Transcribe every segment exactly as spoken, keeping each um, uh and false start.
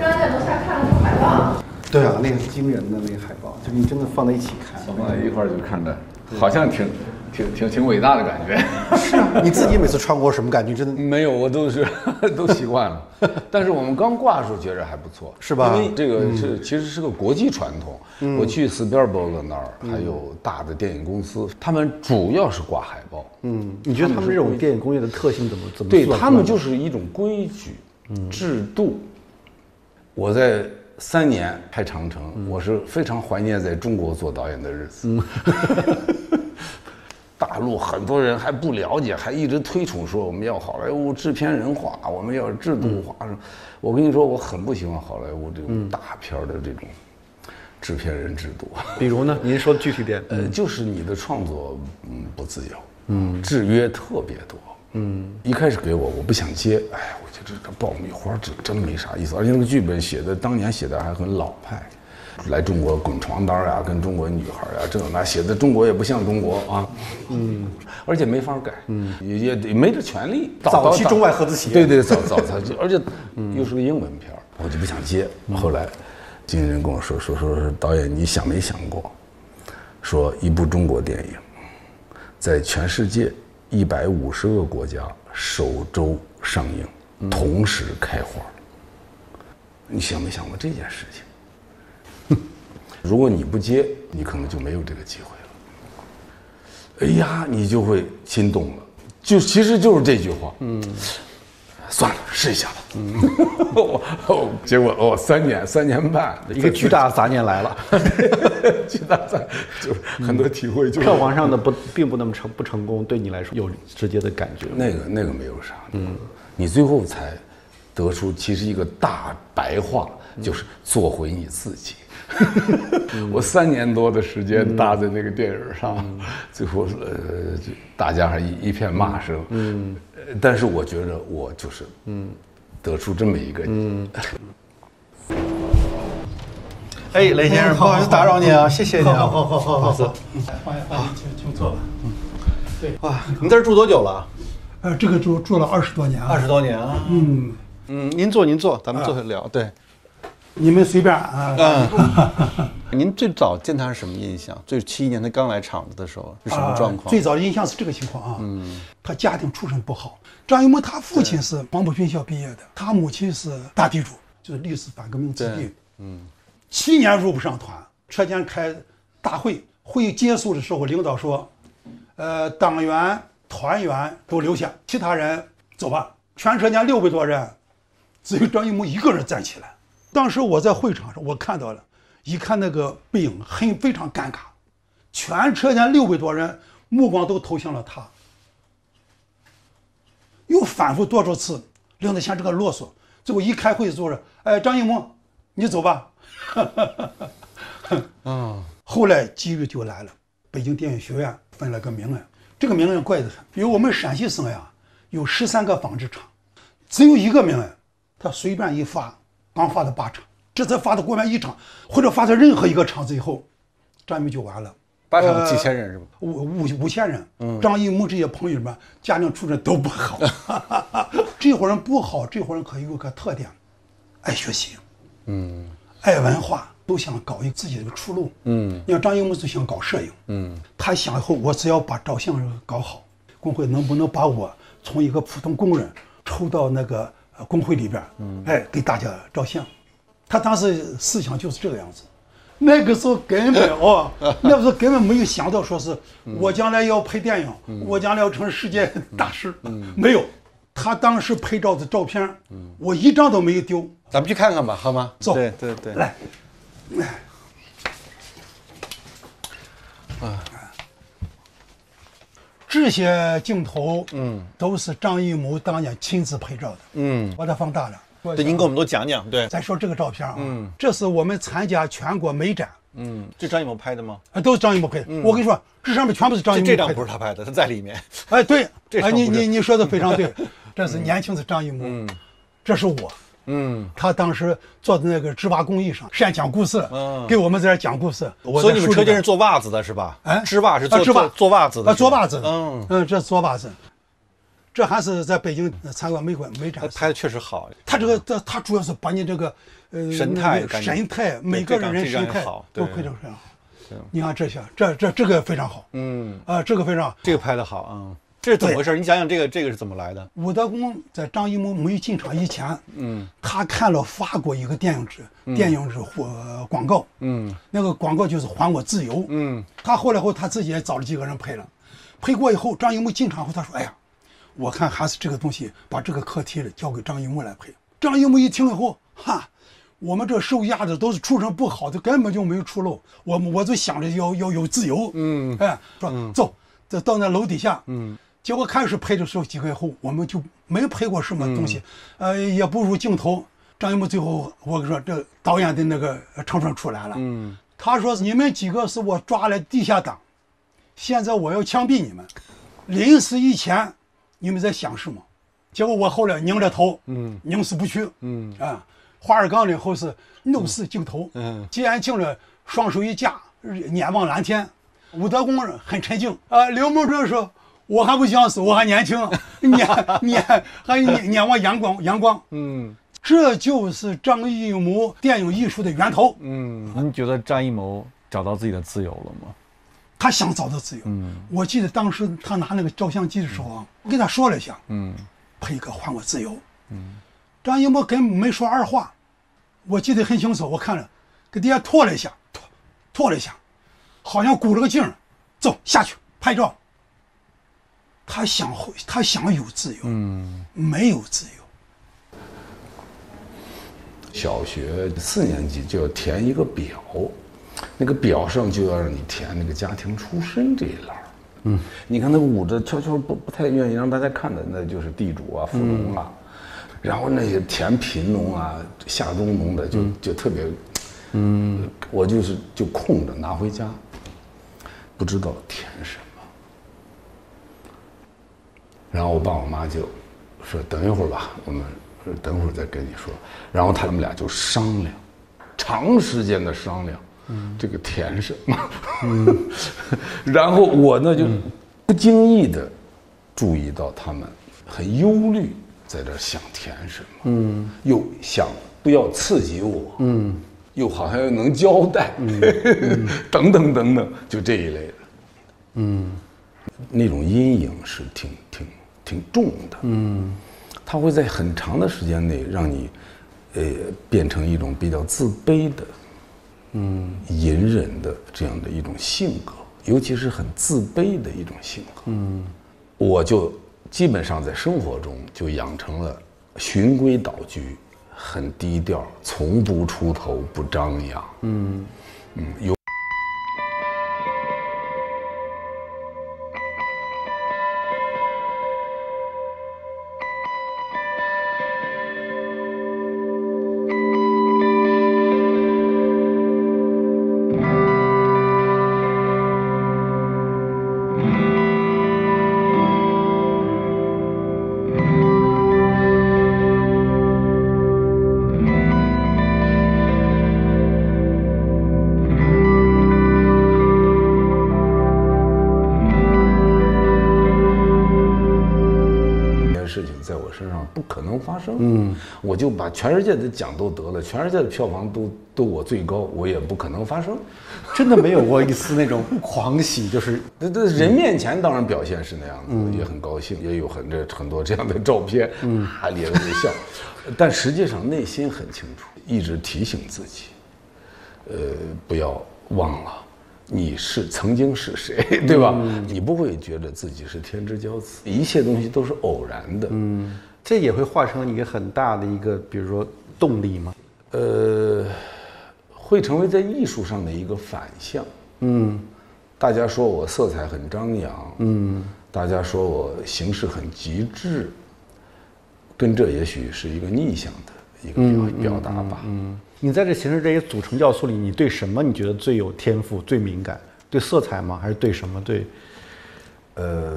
刚才在楼下看了那个海报。对啊，那个惊人的那个海报，就你真的放在一起看，放在一块儿就看着，好像挺挺挺挺伟大的感觉。是啊，你自己每次穿过什么感觉？真的没有，我都是都习惯了。但是我们刚挂的时候觉着还不错，是吧？因为这个是、嗯、其实是个国际传统。嗯、我去 Spielberg 那儿，还有大的电影公司，嗯、他们主要是挂海报。嗯，你觉得他们这种电影工业的特性怎么怎么？对他们就是一种规矩、嗯、制度。我在三年拍长城，嗯、我是非常怀念在中国做导演的日子。嗯大陆很多人还不了解，还一直推崇说我们要好莱坞制片人化，我们要制度化。嗯、我跟你说，我很不喜欢好莱坞这种大片的这种制片人制度。比如呢？您说具体点。呃，就是你的创作嗯不自由，嗯，制约特别多。嗯，一开始给我，我不想接。哎呀，我觉得这爆米花这真没啥意思，而且那个剧本写的当年写的还很老派。来中国滚床单呀、啊，跟中国女孩呀、啊，这那写的中国也不像中国啊，嗯，而且没法改，嗯，也也没这权利。早期中外合资企业，对对，早早早期，而且又是个英文片，我就不想接。后来，经纪人跟我说说说说导演，你想没想过，说一部中国电影，在全世界一百五十个国家首周上映，同时开花，你想没想过这件事情？如果你不接，你可能就没有这个机会了。哎呀，你就会心动了，就其实就是这句话。嗯，算了，试一下吧。嗯，我哦，结果哦，三年三年半，一个巨大的杂念来了，巨大杂就是很多体会就。就、嗯、票房上的不并不那么成不成功，对你来说有直接的感觉。那个那个没有啥，嗯，你最后才得出其实一个大白话，就是做回你自己。我三年多的时间搭在那个电影上，嗯、最后呃，大家还一一片骂声。嗯，嗯但是我觉得我就是嗯，得出这么一个。嗯。哎，雷先生，不好意思打扰你啊，谢谢你啊。好好好好好，走。欢迎欢迎，请请坐吧。嗯，对。哇，您在这住多久了？呃，这个住住了二十多年了。二十多年啊。嗯嗯，您坐您坐，咱们坐下聊。对。你们随便啊！嗯，您最早见他是什么印象？最七一年他刚来厂子的时候是什么状况？最早的印象是这个情况啊，嗯，他家庭出身不好。张艺谋他父亲是黄埔军校毕业的，他母亲是大地主，就是历史反革命子弟。嗯，七年入不上团，车间开大会，会议结束的时候，领导说，呃，党员、团员都留下，其他人走吧。全车间六百多人，只有张艺谋一个人站起来。当时我在会场上，我看到了，一看那个背影，很非常尴尬，全车间六百多人目光都投向了他。又反复多少次，领导嫌这个啰嗦，最后一开会坐着，哎，张艺谋，你走吧。嗯，后来机遇就来了，北京电影学院分了个名额，这个名额怪得很，因为我们陕西省呀有十三个纺织厂，只有一个名额，他随便一发。刚发的八场，这才发到国外一场，或者发到任何一个场子以后，张艺谋就完了。八场几千人是吧？呃、五五五千人。嗯，张艺谋这些朋友们家庭出身都不好，这伙人不好，这伙人可有个特点，爱学习，嗯，爱文化，都想搞一个自己的出路。嗯，你看张艺谋就想搞摄影，嗯，他想以后我只要把照相搞好，工会能不能把我从一个普通工人抽到那个。工会里边，嗯，哎，给大家照相，他当时思想就是这个样子。那个时候根本哦，那个时候根本没有想到说是我将来要拍电影，嗯、我将来要成世界大师，嗯嗯、没有。他当时拍照的照片，嗯、我一张都没有丢。咱们去看看吧，好吗？走，对对对，来，来，啊，这些镜头，嗯，都是张艺谋当年亲自拍照的，嗯，把它放大了。对，您给我们都讲讲。对，再说这个照片啊，嗯，这是我们参加全国美展，嗯，这张艺谋拍的吗？啊，都是张艺谋拍的。我跟你说，这上面全部是张艺谋拍的。这张不是他拍的，他在里面。哎，对，哎，你你你说的非常对，这是年轻的张艺谋，嗯，这是我，嗯，他当时坐在那个织袜工艺上，善讲故事，嗯，给我们在这讲故事。所以你们车间是做袜子的是吧？哎，织袜是做做袜子的，做袜子，嗯嗯，这是做袜子。这还是在北京参观美馆美展，拍的确实好。他这个，他他主要是把你这个呃神态、神态，每个人神态都非常非常好。你看这些，这这这个非常好。嗯啊，这个非常，这个拍的好啊。这是怎么回事？你讲讲这个这个是怎么来的？武德公在张艺谋没进场以前，嗯，他看了法国一个电影纸电影纸或广告，嗯，那个广告就是还我自由，嗯，他后来后他自己也找了几个人拍了，拍过以后，张艺谋进场后他说，哎呀，我看还是这个东西，把这个课题交给张艺谋来拍。张艺谋一听以后，哈。我们这受压的都是出身不好的，根本就没有出路。我我就想着要要有自由，嗯，哎，说、嗯、走，这到那楼底下，嗯，结果开始拍的时候，几个月后我们就没拍过什么东西，嗯、呃，也不如镜头。张艺谋最后我跟你说，这导演的那个成分出来了，嗯，他说你们几个是我抓来地下党，现在我要枪毙你们，临死以前你们在想什么？结果我后来拧着头，嗯，宁死不屈，嗯，啊。花尔岗里后是怒视镜头，嗯，季安庆了双手一架，眼望蓝天。武德公很沉静，啊，刘梦舟说：“我还不想死，我还年轻，眼眼还眼望阳光，阳光。”嗯，这就是张艺谋电影艺术的源头。嗯，你觉得张艺谋找到自己的自由了吗？他想找到自由。嗯，我记得当时他拿那个照相机的时候啊，我跟他说了一下，嗯，配一个还我自由。嗯。张艺谋跟没说二话，我记得很清楚，我看了，给底下拖了一下，拖，拖了一下，好像鼓了个劲儿，走下去拍照。他想，他想有自由，嗯，没有自由。小学四年级就要填一个表，那个表上就要让你填那个家庭出身这一栏。嗯，你看那捂着悄悄不不太愿意让大家看的，那就是地主啊、富农啊。嗯，然后那些填贫农啊、下中农的就，就、嗯、就特别，嗯，我就是就空着拿回家，不知道填什么。然后我爸我妈就说：“等一会儿吧，我们等会儿再跟你说。”然后他们俩就商量，长时间的商量，嗯、这个填什么。嗯、然后我呢就不经意的注意到他们很忧虑。在这想填什么？嗯，又想不要刺激我，嗯，又好像又能交代，嗯嗯、等等等等，就这一类的，嗯，那种阴影是挺挺挺重的，嗯，它会在很长的时间内让你，呃，变成一种比较自卑的，嗯，隐忍的这样的一种性格，尤其是很自卑的一种性格，嗯，我就。基本上在生活中就养成了循规蹈矩、很低调、从不出头、不张扬。嗯嗯，有。嗯，我就把全世界的奖都得了，全世界的票房都都我最高，我也不可能发声，真的没有过一丝那种狂喜，就是这这人面前当然表现是那样子，嗯、也很高兴，也有很这很多这样的照片，嗯，啊咧咧的笑，但实际上内心很清楚，一直提醒自己，呃，不要忘了你是曾经是谁，对吧？嗯、你不会觉得自己是天之骄子，一切东西都是偶然的，嗯。这也会化成一个很大的一个，比如说动力吗？呃，会成为在艺术上的一个反向。嗯，大家说我色彩很张扬，嗯，大家说我形式很极致，跟这也许是一个逆向的一个表、嗯、表达吧。嗯，嗯你在这形式这些组成要素里，你对什么你觉得最有天赋、最敏感？对色彩吗？还是对什么？对，呃。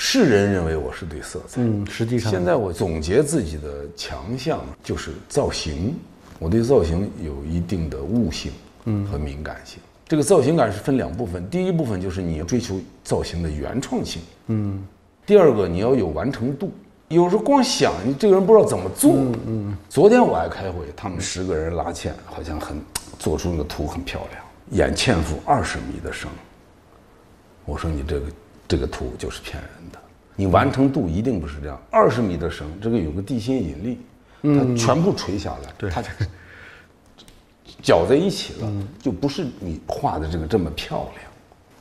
世人认为我是对色彩，嗯，实际上现在我总结自己的强项就是造型，我对造型有一定的悟性，嗯，和敏感性。嗯、这个造型感是分两部分，第一部分就是你追求造型的原创性，嗯，第二个你要有完成度。有时候光想，你这个人不知道怎么做。嗯嗯。昨天我还开会，他们十个人拉纤，好像很做出那个图很漂亮，眼纤幅二十米的绳。我说你这个这个图就是骗人的，你完成度一定不是这样。二十米的绳，这个有个地心引力，它全部垂下来，嗯、它搅在一起了，嗯、就不是你画的这个这么漂亮。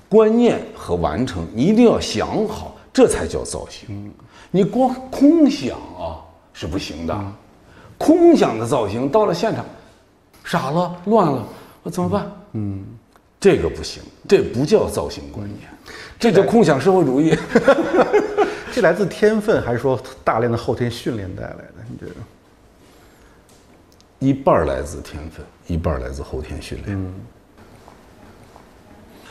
观念和完成，你一定要想好。 这才叫造型，你光空想啊是不行的，空想的造型到了现场，傻了乱了，我怎么办？嗯，这个不行，这不叫造型观念，这叫空想社会主义。这来自天分还是说大量的后天训练带来的？你觉得？一半来自天分，一半来自后天训练。嗯。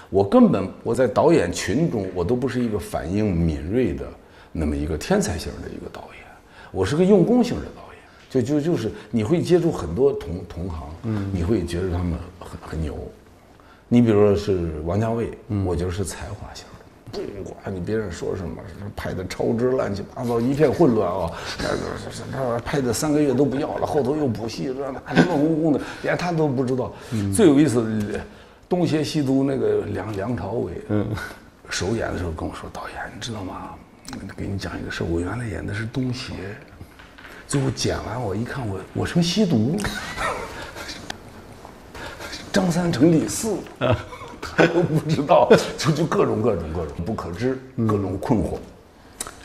我根本我在导演群中，我都不是一个反应敏锐的那么一个天才型的一个导演，我是个用功型的导演。就就就是你会接触很多同同行，嗯，你会觉得他们很很牛。你比如说是王家卫，嗯、我觉得是才华型的，不管你别人说什么，拍的超支乱七八糟，一片混乱啊，拍的三个月都不要了，后头又补戏，乱哄哄的，连他都不知道。嗯、最有意思的。 东邪西毒那个梁梁朝伟，嗯，首演的时候跟我说：“导演，你知道吗？给你讲一个事儿，我原来演的是东邪，最后剪完我一看我，我我成西毒，张三成李四，啊、他都不知道，就就各种各种各种不可知，嗯、各种困惑。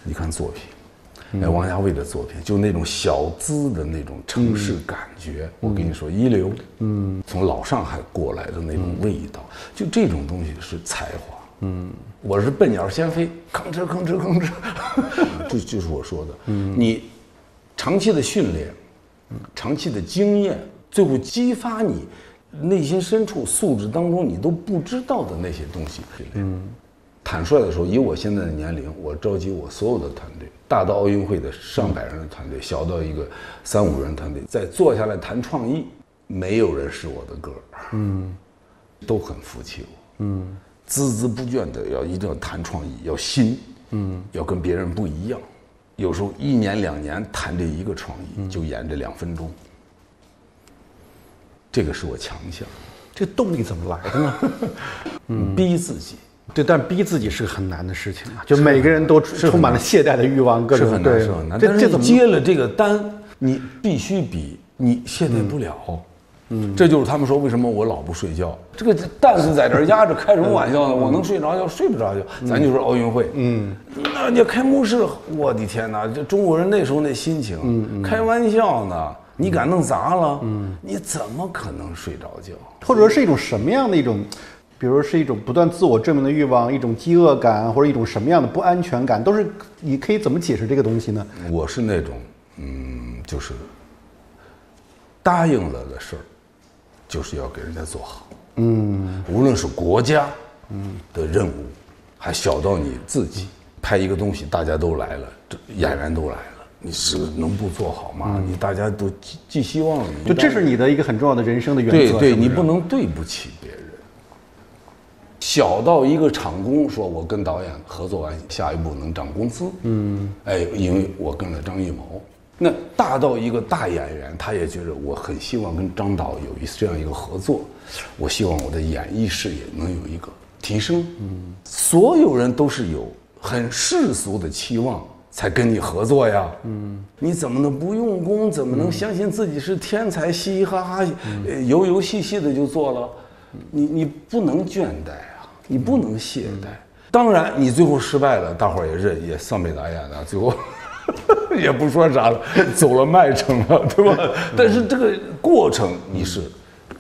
你看作品，哎，王家卫的作品，就那种小资的那种城市感。嗯” 觉，我跟你说，一流，嗯，从老上海过来的那种味道，嗯、就这种东西是才华，嗯，我是笨鸟先飞，吭哧吭哧吭哧，这就是我说的，嗯，你长期的训练，长期的经验，最后激发你内心深处素质当中你都不知道的那些东西，嗯，坦率的说，以我现在的年龄，我召集我所有的团队。 大到奥运会的上百人的团队，小到一个三五人团队，再坐下来谈创意，没有人是我的歌，嗯，都很服气我，嗯，孜孜不倦的要一定要谈创意，要新，嗯，要跟别人不一样，有时候一年两年谈这一个创意，嗯、就演这两分钟，这个是我强项，这动力怎么来的呢？嗯，逼自己。 对，但逼自己是个很难的事情啊！就每个人都充满了懈怠的欲望，各种对，这这接了这个单，你必须比，你懈怠不了。嗯，这就是他们说为什么我老不睡觉，这个担子在这儿压着，开什么玩笑呢？我能睡着觉，睡不着觉。咱就说奥运会，嗯，那你开幕式，我的天哪！这中国人那时候那心情，开玩笑呢。 你敢弄砸了？嗯，你怎么可能睡着觉？或者是一种什么样的一种？ 比如是一种不断自我证明的欲望，一种饥饿感，或者一种什么样的不安全感，都是你可以怎么解释这个东西呢？我是那种，嗯，就是答应了的事儿，就是要给人家做好。嗯，无论是国家，嗯的任务，还小到你自己拍一个东西，大家都来了，这演员都来了。 你是能不做好吗？嗯、你大家都寄寄希望你，就这是你的一个很重要的人生的原则。对对，你不能对不起别人。小到一个厂工说，我跟导演合作完，下一步能涨工资。嗯，哎，因为我跟了张艺谋。那大到一个大演员，他也觉得我很希望跟张导有一这样一个合作，我希望我的演艺事业能有一个提升。嗯，所有人都是有很世俗的期望。 才跟你合作呀，嗯，你怎么能不用功？怎么能相信自己是天才？嘻嘻哈哈、嗯、游游戏戏的就做了，你你不能倦怠啊，你不能懈怠。嗯、当然，你最后失败了，大伙儿也认，也算被打眼了，最后也不说啥了，走了麦城了，对吧？嗯、但是这个过程你是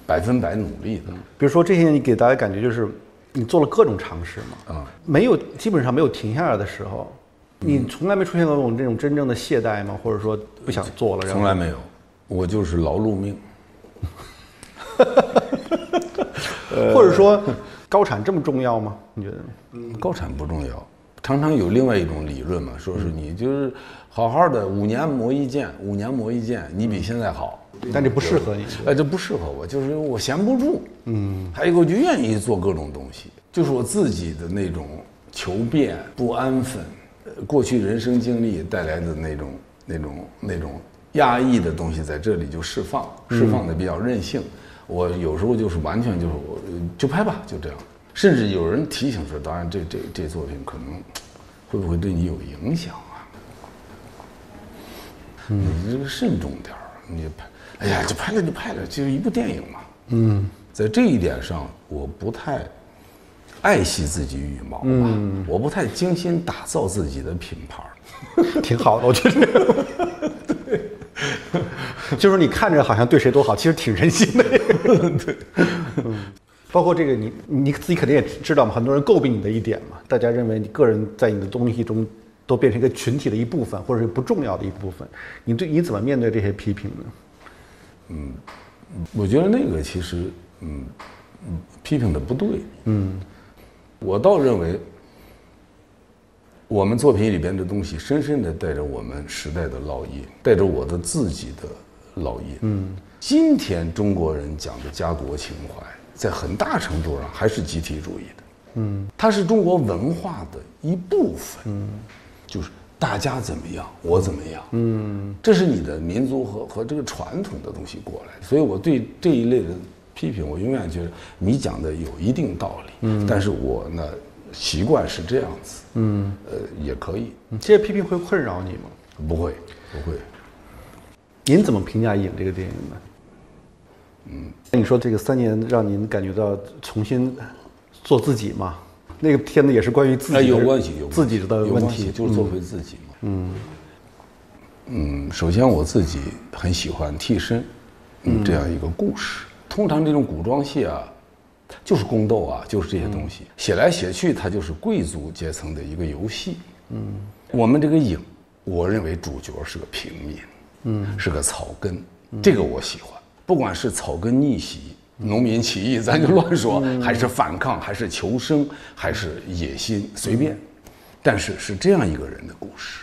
百分百努力的。比如说这些年，你给大家感觉就是你做了各种尝试嘛，啊、嗯，没有，基本上没有停下来的时候。 你从来没出现过我这种真正的懈怠吗？或者说不想做了？从来没有，我就是劳碌命。或者说，高产这么重要吗？你觉得？嗯，高产不重要。常常有另外一种理论嘛，说是你就是好好的五年磨一剑，五年磨一剑，你比现在好。但这不适合你。哎，这不适合我，就是因为我闲不住。嗯。还有一个，我就愿意做各种东西，就是我自己的那种求变、不安分。过去人生经历带来的那种那种那种压抑的东西在这里就释放，释放的比较任性。嗯、我有时候就是完全就是我就拍吧，就这样。甚至有人提醒说，当然这这这作品可能会不会对你有影响啊？嗯、你这个慎重点儿，你拍，哎呀，就拍了就拍了，就是一部电影嘛。嗯，在这一点上，我不太爱惜自己羽毛吧，嗯、我不太精心打造自己的品牌，挺好的，我觉得。对。就是你看着好像对谁都好，其实挺人性的。对，嗯、包括这个你你自己肯定也知道嘛，很多人诟病你的一点嘛，大家认为你个人在你的东西中都变成一个群体的一部分，或者是不重要的一部分。你对你怎么面对这些批评呢？嗯，我觉得那个其实嗯嗯批评的不对。嗯，我倒认为我们作品里边的东西深深地带着我们时代的烙印，带着我的自己的烙印。嗯，今天中国人讲的家国情怀，在很大程度上还是集体主义的。嗯，它是中国文化的一部分。嗯，就是大家怎么样，我怎么样。嗯，这是你的民族和和这个传统的东西过来。所以我对这一类的批评，我永远觉得你讲的有一定道理。嗯，但是我呢，习惯是这样子。嗯，呃，也可以。这些批评会困扰你吗？不会，不会。您怎么评价《影》这个电影呢？嗯，那你说这个三年让您感觉到重新做自己嘛？那个片子也是关于自己，有关系，有自己的问题，就是做回自己嘛。嗯嗯，首先我自己很喜欢替身，嗯，这样一个故事。通常这种古装戏啊，就是宫斗啊，就是这些东西，写来写去，它就是贵族阶层的一个游戏。嗯，我们这个影，我认为主角是个平民。嗯，是个草根，嗯、这个我喜欢。不管是草根逆袭、嗯、农民起义，咱就乱说，嗯、还是反抗，还是求生，还是野心，随便。嗯、但是是这样一个人的故事，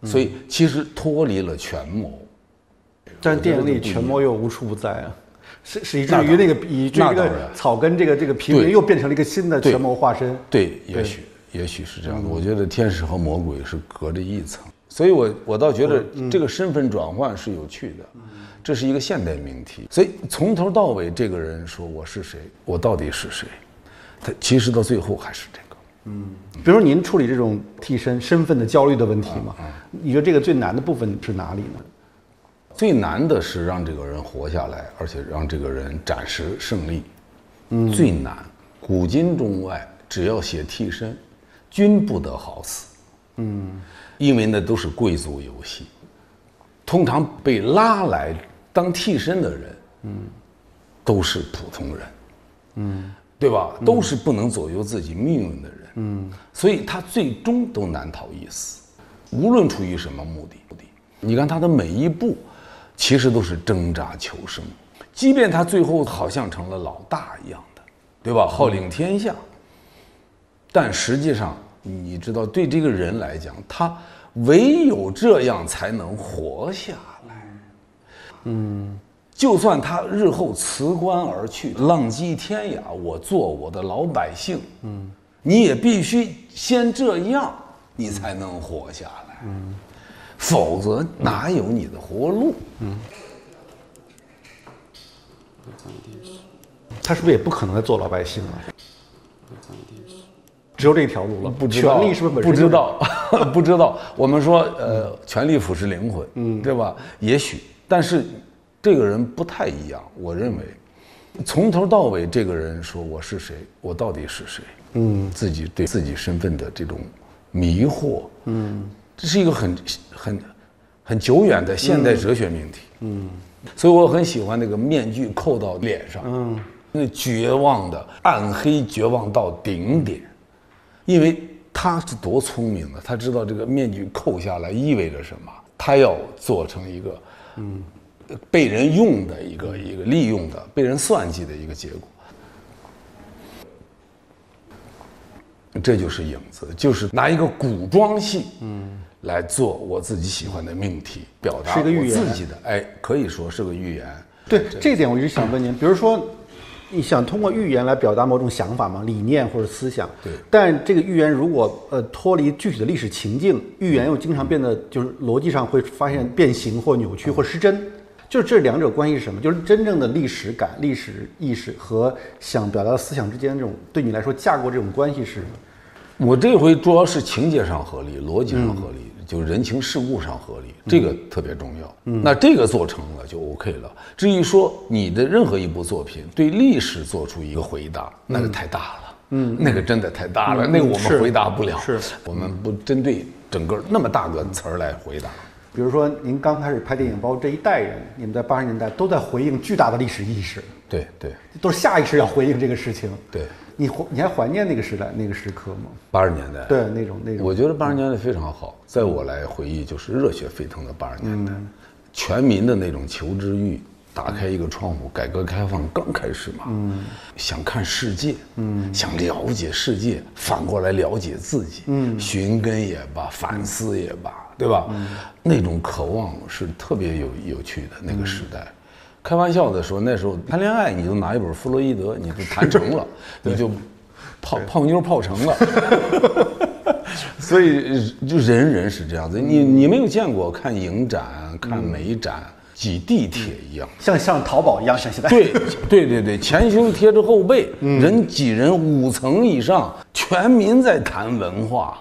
嗯、所以其实脱离了权谋。嗯、但电影里权谋又无处不在啊，是是以至于那个以至于这个草根这个这个平民又变成了一个新的权谋化身。对，对，也许也许是这样的。嗯、我觉得天使和魔鬼是隔着一层。所以我，我我倒觉得这个身份转换是有趣的，这是一个现代命题。所以从头到尾，这个人说我是谁，我到底是谁，他其实到最后还是这个。嗯，比如说您处理这种替身身份的焦虑的问题嘛，嗯嗯、你觉得这个最难的部分是哪里呢？最难的是让这个人活下来，而且让这个人暂时胜利。嗯，最难，古今中外，只要写替身，均不得好死。嗯。因为那都是贵族游戏，通常被拉来当替身的人，嗯，都是普通人，嗯，对吧？嗯、都是不能左右自己命运的人，嗯，所以他最终都难逃一死，无论出于什么目的。你看他的每一步，其实都是挣扎求生，即便他最后好像成了老大一样的，对吧？号令天下，嗯、但实际上。你知道，对这个人来讲，他唯有这样才能活下来。嗯，就算他日后辞官而去，浪迹天涯，我做我的老百姓。嗯，你也必须先这样，你才能活下来。嗯，否则哪有你的活路？嗯，他是不是也不可能再做老百姓了？只有这条路了，不知道权力是不是本身不知道，不知道。我们说，呃，嗯、权力腐蚀灵魂，嗯，对吧？也许，但是这个人不太一样。我认为，从头到尾，这个人说我是谁，我到底是谁？嗯，自己对自己身份的这种迷惑，嗯，这是一个很很很久远的现代哲学命题，嗯。嗯，所以我很喜欢那个面具扣到脸上，嗯，那绝望的暗黑，绝望到顶点。因为他是多聪明的，他知道这个面具扣下来意味着什么，他要做成一个，嗯，被人用的一个一个利用的、被人算计的一个结果。这就是影子，就是拿一个古装戏，嗯，来做我自己喜欢的命题，表达我自己的，哎，可以说是个预言。对，这点我一直想问您，比如说。你想通过寓言来表达某种想法嘛、理念或者思想。对。但这个寓言如果呃脱离具体的历史情境，寓言又经常变得就是逻辑上会发现变形或扭曲或失真。嗯，就是这两者关系是什么？就是真正的历史感、历史意识和想表达的思想之间这种对你来说架构这种关系是什么？我这回主要是情节上合理，逻辑上合理，嗯、就是人情世故上合理，这个特别重要。嗯、那这个做成了就 OK 了。至于说你的任何一部作品对历史做出一个回答，那个太大了，嗯，那个真的太大了，嗯、那个我们回答不了，是我们不针对整个那么大个词儿来回答。比如说，您刚开始拍电影，包括这一代人，你们在八十年代都在回应巨大的历史意识，对对，都是下意识要回应这个事情。对，你你还怀念那个时代那个时刻吗？八十年代，对那种那种，我觉得八十年代非常好。在我来回忆，就是热血沸腾的八十年代，嗯、全民的那种求知欲，打开一个窗户，改革开放刚开始嘛，嗯，想看世界，嗯，想了解世界，反过来了解自己，嗯，寻根也罢，反思也罢。对吧？嗯、那种渴望是特别有有趣的那个时代。嗯、开玩笑的说，那时候谈恋爱，你就拿一本弗洛伊德，你就谈成了，你就泡泡妞泡成了。所以就人人是这样子。嗯、你你没有见过看影展、看美展，嗯、挤地铁一样，像像淘宝一样，像现在。对对对对，前胸贴着后背，嗯、人挤人，五层以上，全民在谈文化。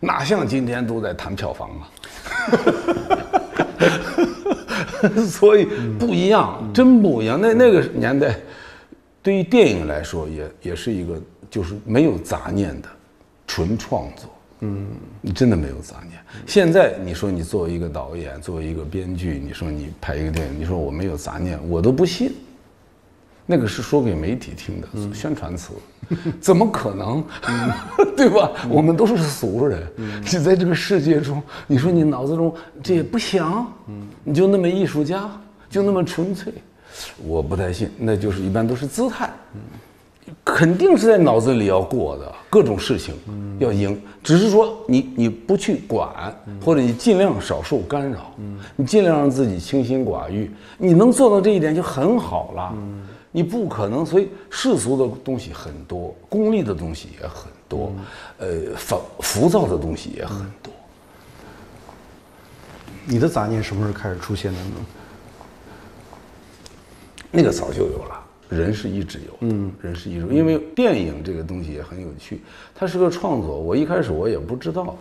哪像今天都在谈票房啊，所以不一样，真不一样。那那个年代，对于电影来说也，也也是一个就是没有杂念的纯创作。嗯，你真的没有杂念。现在你说你作为一个导演，作为一个编剧，你说你拍一个电影，你说我没有杂念，我都不信。那个是说给媒体听的宣传词，嗯、怎么可能，嗯、对吧？嗯、我们都是俗人，嗯、你在这个世界中，你说你脑子中这也不想，嗯、你就那么艺术家，就那么纯粹，我不太信。那就是一般都是姿态，嗯、肯定是在脑子里要过的各种事情要赢，嗯、只是说你你不去管，嗯、或者你尽量少受干扰，嗯、你尽量让自己清心寡欲，你能做到这一点就很好了。嗯，你不可能，所以世俗的东西很多，功利的东西也很多，嗯、呃，浮浮躁的东西也很多。你的杂念什么时候开始出现的呢？那个早就有了，人是一直有，嗯，人是一直有。因为电影这个东西也很有趣，它是个创作。我一开始我也不知道，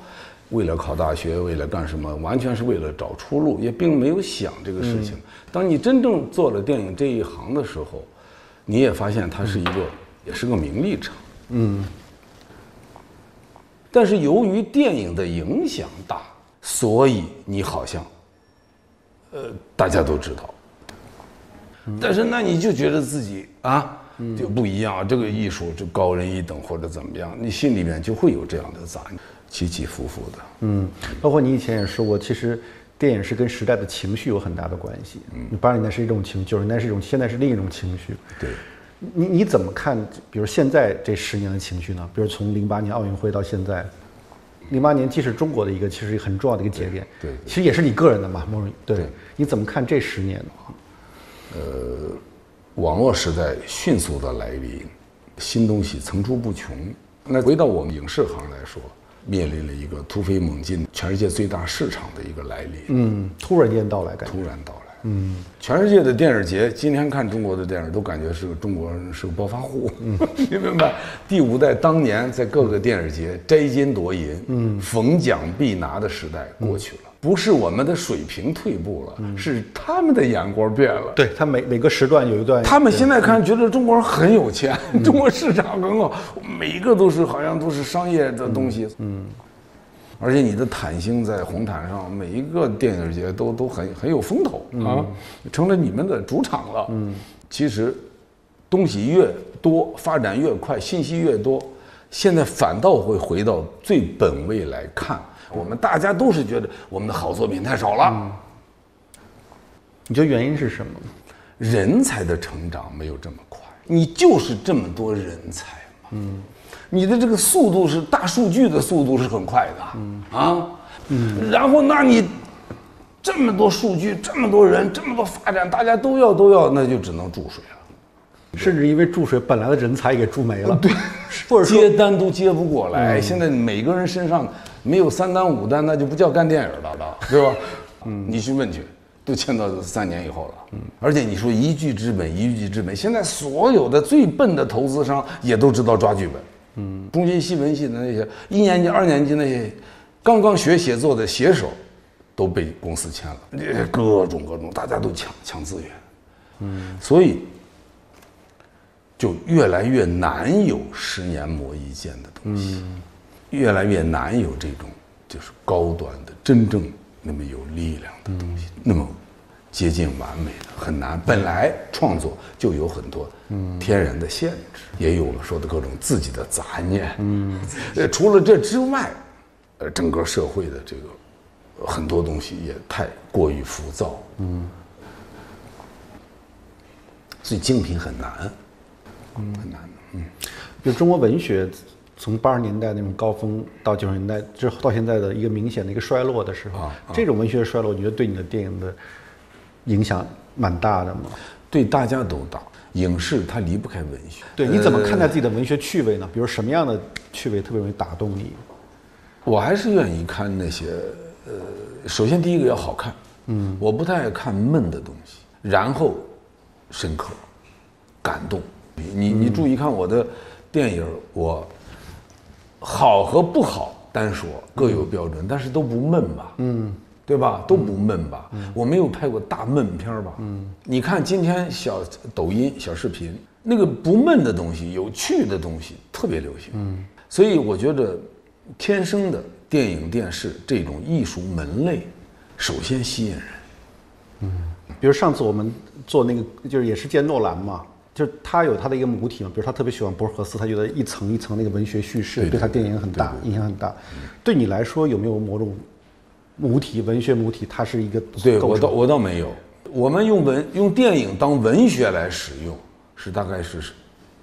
为了考大学，为了干什么，完全是为了找出路，也并没有想这个事情。嗯、当你真正做了电影这一行的时候。你也发现它是一个，也是个名利场，嗯。但是由于电影的影响大，所以你好像，呃，大家都知道。但是那你就觉得自己啊，就不一样，这个艺术就高人一等或者怎么样，你心里面就会有这样的杂念，起起伏伏的。嗯，包括你以前也说过，其实。电影是跟时代的情绪有很大的关系。嗯，八十年代是一种情绪，九十年代是一种，现在是另一种情绪。对，你你怎么看？比如现在这十年的情绪呢？比如从零八年奥运会到现在，零八年既是中国的一个，其实很重要的一个节点。对，对对其实也是你个人的嘛，某种对。对你怎么看这十年呢？呃，网络时代迅速的来临，新东西层出不穷。那回到我们影视行来说。面临了一个突飞猛进、全世界最大市场的一个来临，嗯，突然间到来，感觉突然到来，嗯，全世界的电影节，今天看中国的电影都感觉是中国人是个暴发户，嗯，你明白？第五代当年在各个电影节摘金夺银，嗯，逢奖必拿的时代过去了，嗯、不是我们的水平退步了，嗯、是他们的眼光变了。对他每每个时段有一段，他们现在看觉得中国人很有钱，嗯、中国市场很好，每一个都是好像都是商业的东西，嗯。嗯而且你的坦星在红毯上，每一个电影节都都很很有风头啊，嗯、成了你们的主场了。嗯，其实东西越多，发展越快，信息越多，现在反倒会回到最本位来看。我们大家都是觉得我们的好作品太少了。嗯、你觉得原因是什么？人才的成长没有这么快，你就是这么多人才嘛。嗯。你的这个速度是大数据的速度是很快的，嗯、啊，嗯、然后那你这么多数据，这么多人，这么多发展，大家都要都要，那就只能注水了。甚至因为注水本来的人才给注没了，对，或者说接单都接不过来。嗯、现在每个人身上没有三单五单，那就不叫干电影了了，对吧？嗯，你去问去，都签到三年以后了。嗯，而且你说一剧之本，一剧之本，现在所有的最笨的投资商也都知道抓剧本。嗯，中心戏文系的那些一年级、二年级那些刚刚学写作的写手，都被公司签了，各种各种，大家都抢抢资源。嗯，所以。 就越来越难有十年磨一剑的东西，嗯、越来越难有这种就是高端的、真正那么有力量的东西，嗯、那么接近完美的很难。本来创作就有很多天然的限制，嗯、也有了说的各种自己的杂念。嗯，呃，除了这之外，呃，整个社会的这个很多东西也太过于浮躁。嗯，所以精品很难。 嗯，很难的。嗯，就中国文学从八十年代那种高峰到九十年代之后，到现在的一个明显的一个衰落的时候，啊啊、这种文学衰落，你觉得对你的电影的影响蛮大的吗？对大家都大。影视它离不开文学。对，你怎么看待自己的文学趣味呢？比如什么样的趣味特别容易打动你？我还是愿意看那些，呃，首先第一个要好看。嗯，我不太爱看闷的东西。然后，深刻，感动。 你你注意看我的电影，我好和不好单说各有标准，但是都不闷吧？嗯，对吧？都不闷吧？我没有拍过大闷片吧？嗯，你看今天小抖音、小视频，那个不闷的东西、有趣的东西特别流行。嗯，所以我觉得天生的电影、电视这种艺术门类，首先吸引人。嗯，比如上次我们做那个，就是也是见诺兰嘛。 就是他有他的一个母体嘛，比如他特别喜欢博尔赫斯，他觉得一层一层那个文学叙事 对, 对, 对他电影很大影响很大。对你来说有没有某种母体文学母体？它是一个对我倒我倒没有。我们用文用电影当文学来使用，是大概是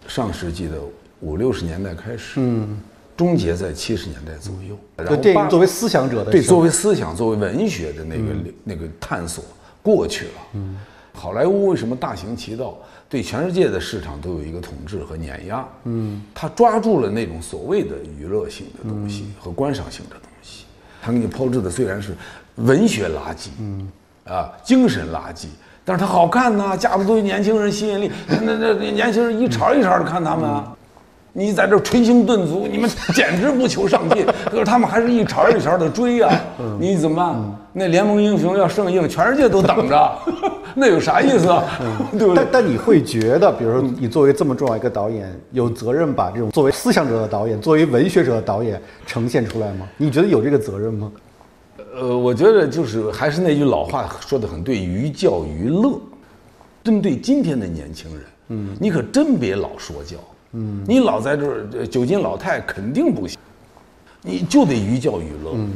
上世纪的五六十年代开始，嗯，终结在七十年代左右。然后电影作为思想者的对作为思想作为文学的那个、嗯、那个探索过去了。嗯，好莱坞为什么大行其道？ 对全世界的市场都有一个统治和碾压，嗯，他抓住了那种所谓的娱乐性的东西和观赏性的东西，他给你抛掷的虽然是文学垃圾，嗯，啊，精神垃圾，但是它好看呐、啊，架不住年轻人吸引力，那那年轻人一茬一茬的看他们啊，你在这捶胸顿足，你们简直不求上进，可是他们还是一茬一茬的追啊，你怎么办？ 那联盟英雄要上映，全世界都等着，那有啥意思啊？嗯、对不对？但但你会觉得，比如说你作为这么重要一个导演，有责任把这种作为思想者的导演、作为文学者的导演呈现出来吗？你觉得有这个责任吗？呃，我觉得就是还是那句老话说得很对，寓教于乐。针对今天的年轻人，嗯，你可真别老说教，嗯，你老在这儿酒精老太肯定不行，你就得寓教于乐，嗯，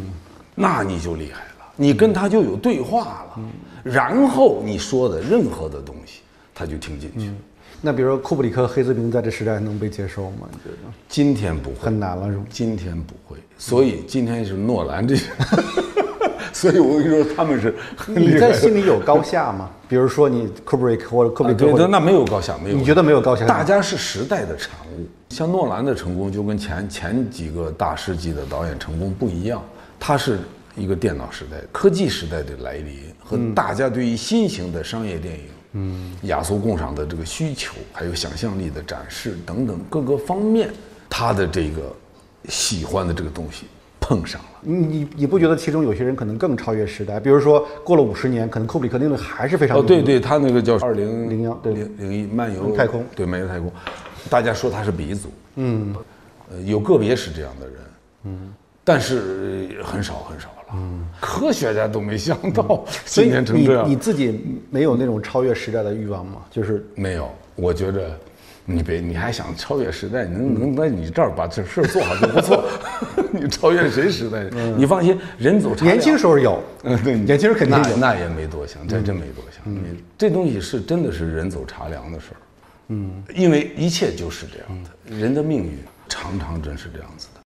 那你就厉害了。 你跟他就有对话了，嗯、然后你说的任何的东西，他就听进去、嗯。那比如说库布里克、黑泽明在这时代能被接受吗？你觉得？今天不会，很难了是吗？今天不会，所以今天是诺兰这些，嗯、所以我跟你说他们是。你在心里有高下吗？比如说你库布里克或者库布里克，我觉得那没有高下，没有。你觉得没有高下？大家是时代的产物，像诺兰的成功就跟前前几个大师级的导演成功不一样，他是。 一个电脑时代、科技时代的来临和大家对于新型的商业电影、嗯，雅俗共赏的这个需求，还有想象力的展示等等各个方面，他的这个喜欢的这个东西碰上了。你你你不觉得其中有些人可能更超越时代？比如说过了五十年，可能库布里克那个还是非常哦，对对，他那个叫《二零零幺零零一漫游太空》，对，漫游太空，大家说他是鼻祖，嗯，呃，有个别是这样的人，嗯。 但是很少很少了，嗯，科学家都没想到今天成这样。你自己没有那种超越时代的欲望吗？就是没有。我觉着，你别，你还想超越时代，能能在你这儿把这事儿做好就不错。你超越谁时代？你放心，人走茶凉。年轻时候有，嗯，对，年轻时候肯定有。那也没多想，这真没多想。嗯，这东西是真的是人走茶凉的事儿，嗯，因为一切就是这样的，人的命运常常真是这样子的。